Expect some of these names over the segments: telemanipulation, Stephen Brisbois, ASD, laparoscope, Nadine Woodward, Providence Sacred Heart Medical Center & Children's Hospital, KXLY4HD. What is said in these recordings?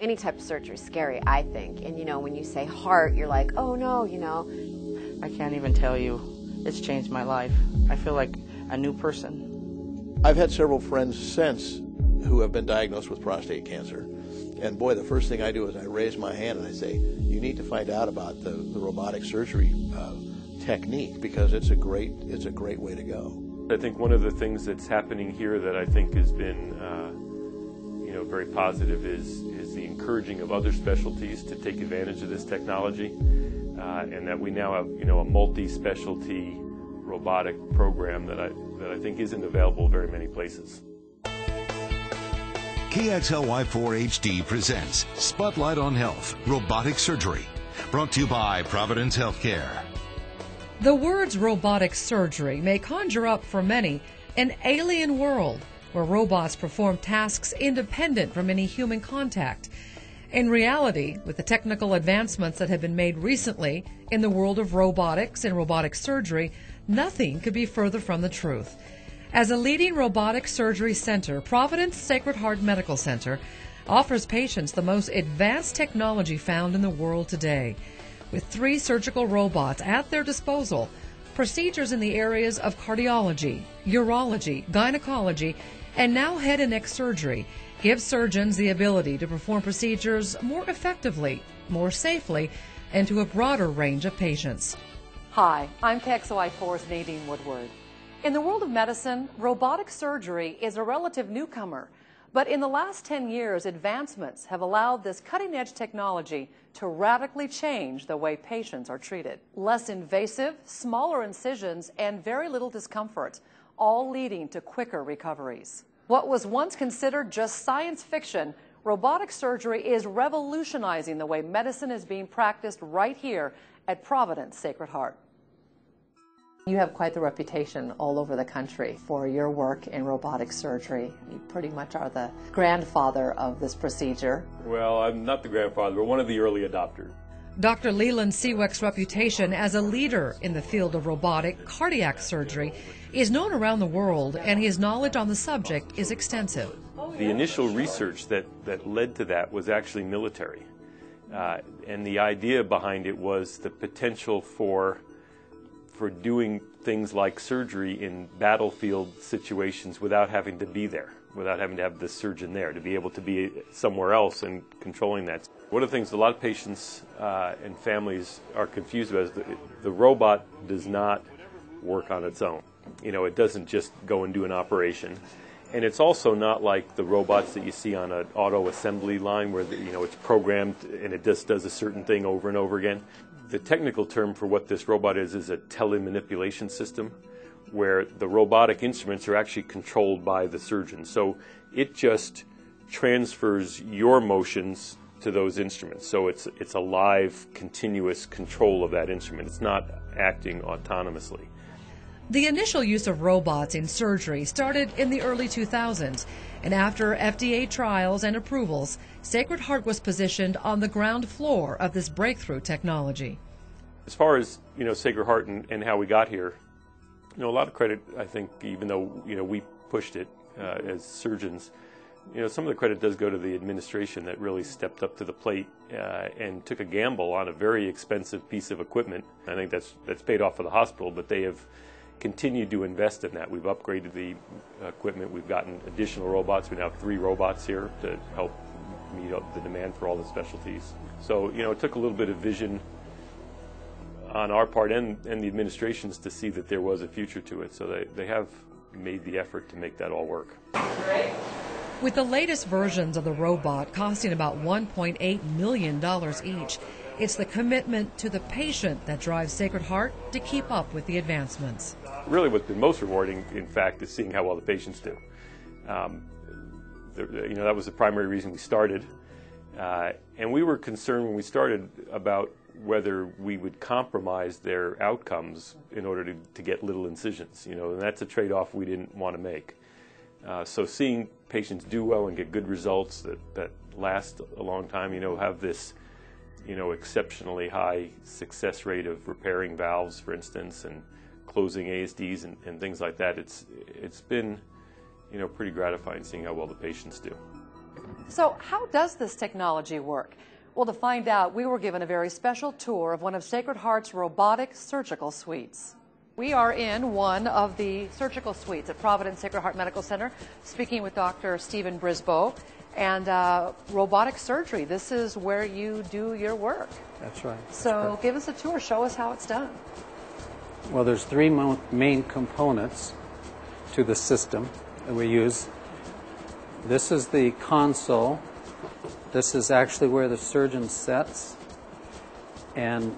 Any type of surgery is scary, I think. And, you know, when you say heart, you're like, oh, no, you know. I can't even tell you. It's changed my life. I feel like a new person. I've had several friends since who have been diagnosed with prostate cancer. And, boy, the first thing I do is I raise my hand and I say, you need to find out about the robotic surgery technique, because it's a great way to go. I think one of the things that's happening here that I think has been very positive is the encouraging of other specialties to take advantage of this technology, and that we now have a multi-specialty robotic program that I think isn't available very many places. KXLY4HD presents Spotlight on Health, Robotic Surgery, brought to you by Providence Healthcare. The words robotic surgery may conjure up for many an alien world where robots perform tasks independent from any human contact. In reality, with the technical advancements that have been made recently in the world of robotics and robotic surgery, nothing could be further from the truth. As a leading robotic surgery center, Providence Sacred Heart Medical Center offers patients the most advanced technology found in the world today. With 3 surgical robots at their disposal, procedures in the areas of cardiology, urology, gynecology, and now head and neck surgery give surgeons the ability to perform procedures more effectively, more safely, and to a broader range of patients. Hi, I'm KXLY4's Nadine Woodward. In the world of medicine, robotic surgery is a relative newcomer, but in the last 10 years, advancements have allowed this cutting-edge technology to radically change the way patients are treated. Less invasive, smaller incisions, and very little discomfort, all leading to quicker recoveries. What was once considered just science fiction, robotic surgery is revolutionizing the way medicine is being practiced right here at Providence Sacred Heart. You have quite the reputation all over the country for your work in robotic surgery. You pretty much are the grandfather of this procedure. Well, I'm not the grandfather, but one of the early adopters. Dr. Leland Seeweck's reputation as a leader in the field of robotic cardiac surgery is known around the world, and his knowledge on the subject is extensive. The initial research that led to that was actually military, and the idea behind it was the potential for doing things like surgery in battlefield situations without having to be there, without having to have the surgeon there, to be able to be somewhere else and controlling that. One of the things a lot of patients and families are confused about is the robot does not work on its own. It doesn't just go and do an operation. And it's also not like the robots that you see on an auto assembly line where it's programmed and it just does a certain thing over and over again. The technical term for what this robot is a telemanipulation system, where the robotic instruments are actually controlled by the surgeon. So it just transfers your motions to those instruments. So it's a live, continuous control of that instrument. It's not acting autonomously. The initial use of robots in surgery started in the early 2000s, and after FDA trials and approvals, Sacred Heart was positioned on the ground floor of this breakthrough technology. As far as, Sacred Heart and how we got here, a lot of credit, I think, even though, we pushed it as surgeons, some of the credit does go to the administration that really stepped up to the plate and took a gamble on a very expensive piece of equipment. I think that's paid off for the hospital, but they have continue to invest in that. We've upgraded the equipment, we've gotten additional robots, we now have 3 robots here to help meet up the demand for all the specialties. So, it took a little bit of vision on our part and the administration's to see that there was a future to it, so they have made the effort to make that all work. With the latest versions of the robot costing about $1.8 million each, it's the commitment to the patient that drives Sacred Heart to keep up with the advancements. Really what's been most rewarding, in fact, is seeing how well the patients do. That was the primary reason we started. And we were concerned when we started about whether we would compromise their outcomes in order to get little incisions. And that's a trade-off we didn't want to make. So seeing patients do well and get good results that last a long time, have this exceptionally high success rate of repairing valves, for instance, and closing ASDs and things like that. It's been, pretty gratifying seeing how well the patients do. So how does this technology work? Well, to find out, we were given a very special tour of one of Sacred Heart's robotic surgical suites. We are in one of the surgical suites at Providence Sacred Heart Medical Center, speaking with Dr. Stephen Brisbois. And robotic surgery, this is where you do your work. That's right. So give us a tour. Show us how it's done. Well, there's three main components to the system that we use. This is the console. This is actually where the surgeon sets and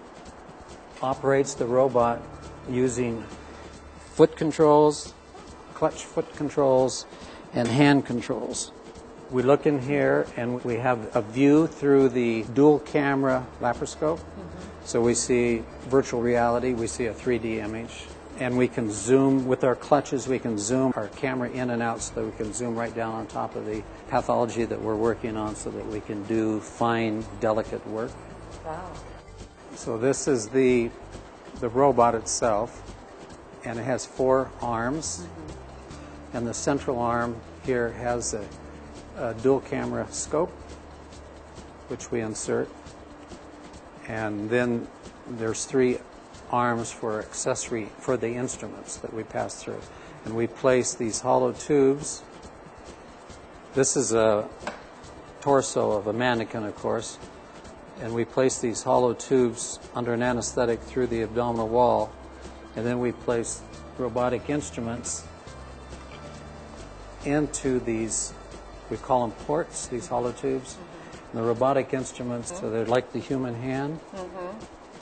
operates the robot using foot controls, clutch foot controls, and hand controls. We look in here and we have a view through the dual camera laparoscope. So we see virtual reality, we see a 3D image, and we can zoom with our clutches, we can zoom our camera in and out so that we can zoom right down on top of the pathology that we're working on so that we can do fine, delicate work. Wow. So this is the robot itself, and it has four arms, and the central arm here has a dual camera scope, which we insert. And then there's three arms for accessory for the instruments that we pass through. And we place these hollow tubes. This is a torso of a mannequin, of course. And we place these hollow tubes under an anesthetic through the abdominal wall. And then we place robotic instruments into these, we call them ports, these hollow tubes. The robotic instruments, so they're like the human hand.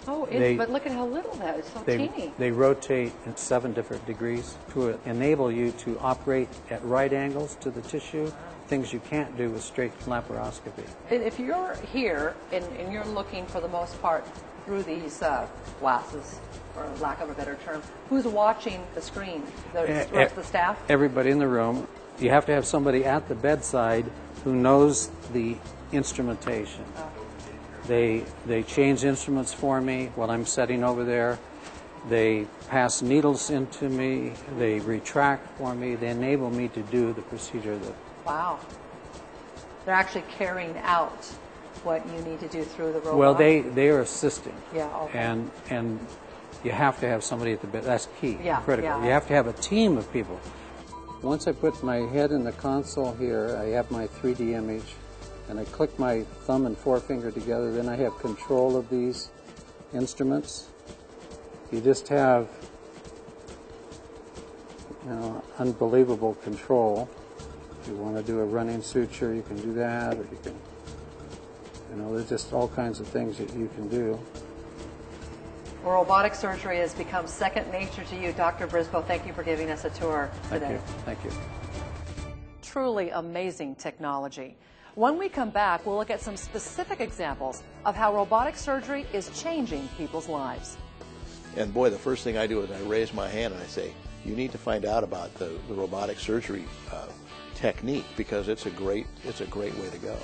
Oh, but look at how little that is, so teeny. They rotate at 7 different degrees to enable you to operate at right angles to the tissue, things you can't do with straight laparoscopy. And if you're here and you're looking for the most part through these glasses, for lack of a better term, who's watching the screen? The staff? Everybody in the room. You have to have somebody at the bedside who knows the instrumentation. They change instruments for me while I'm sitting over there. They pass needles into me. They retract for me. They enable me to do the procedure. Wow. They're actually carrying out what you need to do through the robot. Well, they are assisting. Yeah. Okay. And you have to have somebody at the bed. That's key. Yeah. Critical. Yeah. You have to have a team of people. Once I put my head in the console here, I have my 3D image. And I click my thumb and forefinger together, then I have control of these instruments. You just have, you know, unbelievable control. If you want to do a running suture, you can do that, or you can, you know, there's just all kinds of things that you can do. Well, robotic surgery has become second nature to you. Dr. Brisbois, thank you for giving us a tour today. Thank you. Thank you. Truly amazing technology. When we come back, we'll look at some specific examples of how robotic surgery is changing people's lives. And boy, the first thing I do is I raise my hand and I say, you need to find out about the robotic surgery technique, because it's a great way to go.